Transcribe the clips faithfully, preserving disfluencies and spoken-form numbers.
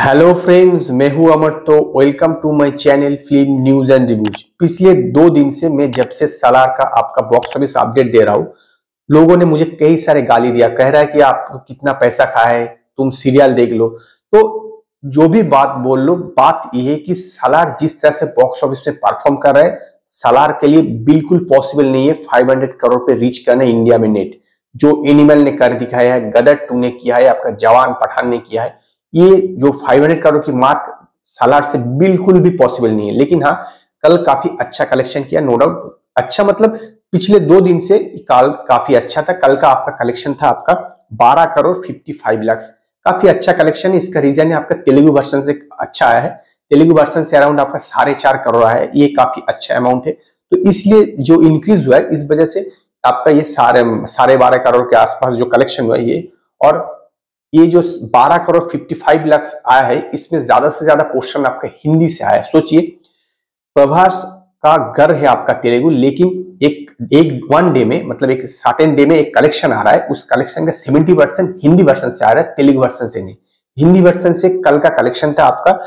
Hello friends, मैं हूं अमर। तो welcome to my channel film news and reviews. पिछले दो दिन से मैं जब से सलार का आपका बॉक्स ऑफिस अपडेट दे रहा हूं, लोगों ने मुझे कई सारे गाली दिया, कह रहा है कि आपको कितना पैसा खाया है, तुम सीरियल देख लो। तो जो भी बात बोल लो, बात यह है कि सलार जिस तरह से बॉक्स ऑफिस में परफॉर्म कर रहा है, सलार के लिए बिल्कुल पॉसिबल नहीं है फाइव हंड्रेड करोड़ पे रीच करना इंडिया में नेट। जो एनिमल ने कर दिखाया है, गदर टू ने किया है, आपका जवान पठान ने किया है, ये जो पाँच सौ करोड़ की मार्क सालार से बिल्कुल भी पॉसिबल नहीं है। लेकिन हाँ, कल काफी अच्छा कलेक्शन किया, नो डाउट। अच्छा मतलब पिछले दो दिन से काल काफी अच्छा था। कल का आपका कलेक्शन था आपका बारह करोड़ पचपन लाख, काफी अच्छा कलेक्शन है। इसका रीजन है आपका तेलुगु वर्सन से अच्छा आया है। तेलुगु वर्सन से अराउंड आपका साढ़े चार करोड़ आया है, ये काफी अच्छा अमाउंट है। तो इसलिए जो इंक्रीज हुआ है, इस वजह से आपका ये साढ़े साढ़े बारह करोड़ के आसपास जो कलेक्शन हुआ है ये, और ये जो बारह करोड़ पचपन लाख आया है, इसमें ज्यादा से ज्यादा पोर्शन आपका हिंदी से आया है। सोचिए, प्रभास का घर है आपका तेलुगु, लेकिन एक एक वन डे में, मतलब एक सार्टेन डे में एक कलेक्शन आ रहा है, उस कलेक्शन का सत्तर परसेंट हिंदी वर्सन से आ रहा है, तेलुगु वर्सन से नहीं। हिंदी वर्सन से कल का कलेक्शन था आपका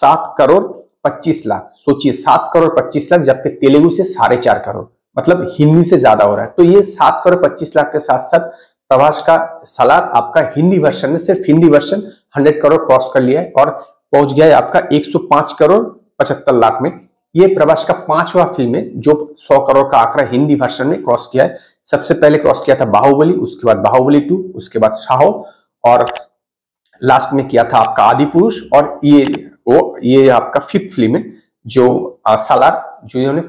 सात करोड़ पच्चीस लाख। सोचिए, सात करोड़ पच्चीस लाख, जबकि तेलुगु से साढ़े चार करोड़, मतलब हिंदी से ज्यादा हो रहा है। तो ये सात करोड़ पच्चीस लाख के साथ साथ प्रभास का सलार आपका हिंदी वर्सन में, सिर्फ हिंदी वर्सन सौ करोड़ क्रॉस कर लिया है और पहुंच गया है आपका एक सौ पाँच करोड़ पचहत्तर लाख में। ये प्रभास का पांचवा फिल्म है जो सौ करोड़ का आंकड़ा हिंदी वर्सन में क्रॉस किया है। सबसे पहले क्रॉस किया था बाहुबली, उसके बाद बाहुबली टू, उसके बाद साहो, और लास्ट में किया था आपका आदिपुरुष। और ये वो ये आपका फिफ्थ फिल्म है जो आ, सलार, जिन्होंने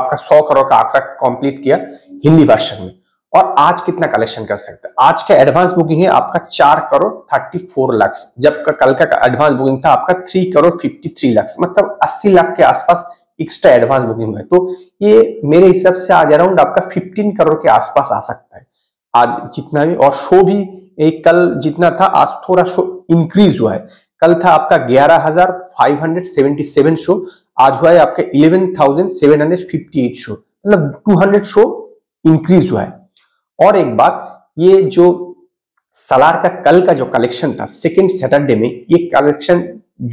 आपका सौ करोड़ का आंकड़ा कंप्लीट किया हिंदी वर्सन में। और आज कितना कलेक्शन कर सकते हैं, आज का एडवांस बुकिंग है आपका चार करोड़ चौंतीस लाख, जबकि कल का एडवांस बुकिंग था आपका तीन करोड़ तिरेपन लाख, मतलब अस्सी लाख के आसपास एक्स्ट्रा एडवांस बुकिंग है। तो ये मेरे हिसाब से आज अराउंड आपका पंद्रह करोड़ के आसपास आ सकता है आज जितना भी। और शो भी एक कल जितना था, आज थोड़ा शो इंक्रीज हुआ है। कल था आपका ग्यारह हजार five hundred seventy seven show, आज हुआ है आपका eleven thousand seven hundred fifty eight show, मतलब टू हंड्रेड शो इंक्रीज हुआ है। और एक बात, ये जो सलार का कल का जो कलेक्शन था सेकेंड सैटरडे में, ये कलेक्शन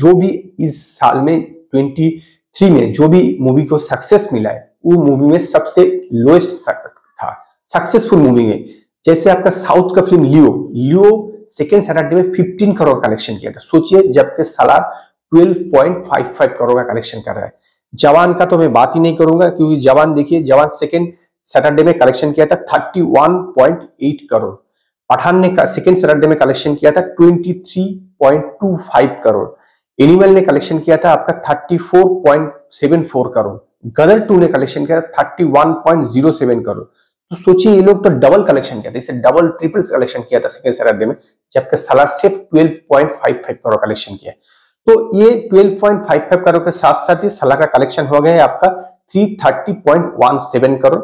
जो भी इस साल में तेईस में जो भी मूवी को सक्सेस मिला है, वो मूवी में सबसे लोएस्ट था सक्सेसफुल मूवी में। जैसे आपका साउथ का film Leo Leo second Saturday में पंद्रह करोड़ कलेक्शन किया था, सोचिए, जबकि सलार बारह पॉइंट पचपन करोड़ का कलेक्शन कर रहा है। जवान का तो मैं बात ही नहीं करूंगा, क्योंकि जवान देखिए, जवान सेकेंड सैटरडे में कलेक्शन किया था इकतीस पॉइंट आठ करोड़। पठान ने सेकेंड सैटरडे में कलेक्शन किया था तेईस पॉइंट दो पाँच करोड़। एनिमल ने कलेक्शन किया था आपका चौंतीस पॉइंट सात चार करोड़। गदर टू ने कलेक्शन किया था इकतीस पॉइंट शून्य सात करोड़। तो सोचिए, ये लोग तो डबल कलेक्शन किया था, इसे डबल ट्रिपल कलेक्शन किया था सेकेंड सैटरडे में, जबकि सलार सिर्फ बारह पॉइंट पचपन करोड़ कलेक्शन किया। तो ये बारह पॉइंट पचपन करोड़ के साथ साथ ही सलार का कलेक्शन हो गया है आपका तीन सौ तीस पॉइंट सत्रह करोड़।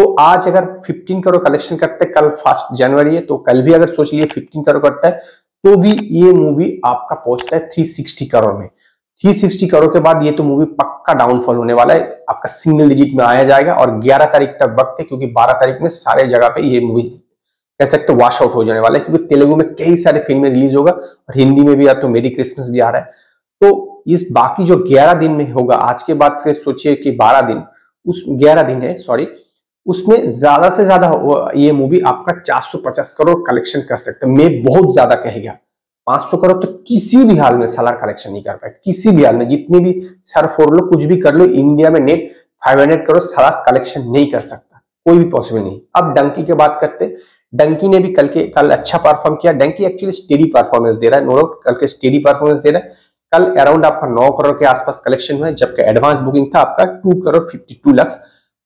तो आज अगर पंद्रह करोड़ कलेक्शन करते, कल फर्स्ट जनवरी है, तो कल भी अगर सोच लिए पंद्रह करोड़ करता है, तो भी ये मूवी आपका पहुंचता है तीन सौ साठ करोड़ में। तीन सौ साठ करोड़ के बाद ये तो मूवी पक्का डाउनफॉल होने वाला है, आपका सिंगल डिजिट में आया जाएगा। और ग्यारह तारीख तक वक्त है, क्योंकि बारह तारीख में सारे जगह पे ये मूवी कह सकते हो वॉश आउट हो जाने वाला है, क्योंकि तेलुगु में कई सारे फिल्में रिलीज होगा और हिंदी में भी, या तो मेरी क्रिसमस भी आ रहा है। तो इस बाकी जो ग्यारह दिन में होगा आज के बाद से, सोचिए कि बारह दिन उस ग्यारह दिन है सॉरी उसमें ज्यादा से ज्यादा ये मूवी आपका चार सौ पचास करोड़ कलेक्शन कर सकते हैं। मैं बहुत ज्यादा कहेगा पाँच सौ करोड़ तो किसी भी हाल में सलार कलेक्शन नहीं कर पाएगा, किसी भी हाल में, जितनी भी सर फोर लो, कुछ भी कर लो, इंडिया में नेट पाँच सौ करोड़ सलार कलेक्शन नहीं कर सकता, कोई भी पॉसिबल नहीं। अब डंकी की बात करते, डंकी ने भी कल के कल अच्छा परफॉर्म किया। डंकी एक्चुअली स्टेडी परफॉर्मेंस दे रहा है, नो डाउट कल के स्टेडी परफॉर्मेंस दे रहा है। कल अराउंड आपका नौ करोड़ के आसपास कलेक्शन हुआ है, जबकि एडवांस बुकिंग था आपका two crore fifty two lakh.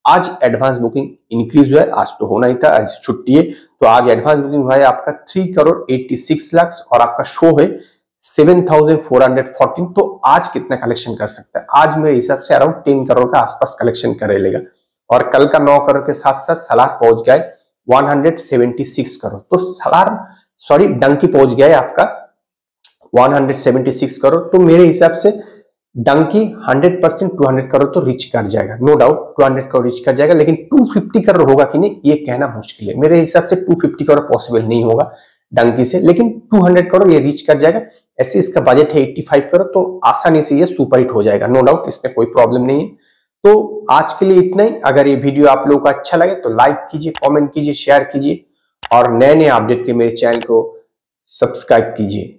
आज एडवांस बुकिंग इंक्रीज हुआ है, आज तो होना ही था, आज छुट्टी है, तो आज एडवांस बुकिंग हुआ है आपका तीन करोड़ छियासी लाख और आपका शो है सात हज़ार चार सौ चौदह। तो आज कितना कलेक्शन कर सकता है, आज मेरे हिसाब से अराउंड दस करोड़ का आसपास कलेक्शन कर लेगा। और कल का नौ करोड़ के साथ साथ सलार पहुंच गया है एक सौ छिहत्तर करोड़। तो सलार सॉरी डंकी पहुंच गया है आपका एक सौ छिहत्तर करोड़। तो मेरे हिसाब से डंकी सौ परसेंट दो सौ करोड़ तो रीच कर जाएगा, नो डाउट दो सौ करोड़ रीच कर जाएगा। लेकिन दो सौ पचास करोड़ होगा कि नहीं, ये कहना मुश्किल है। मेरे हिसाब से दो सौ पचास करोड़ पॉसिबल नहीं होगा। डंकी से, लेकिन दो सौ करोड़ ये रीच कर जाएगा। ऐसे इसका बजट है पचासी करोड़, तो आसानी से ये सुपर हिट हो जाएगा, नो डाउट, इसमें कोई प्रॉब्लम नहीं है। तो आज के लिए इतना ही। अगर ये वीडियो आप लोगों को अच्छा लगे तो लाइक कीजिए, कमेंट कीजिए, शेयर कीजिए और नए नए अपडेट के मेरे चैनल को सब्सक्राइब कीजिए।